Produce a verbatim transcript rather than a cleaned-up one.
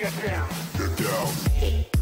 Get down. Get down.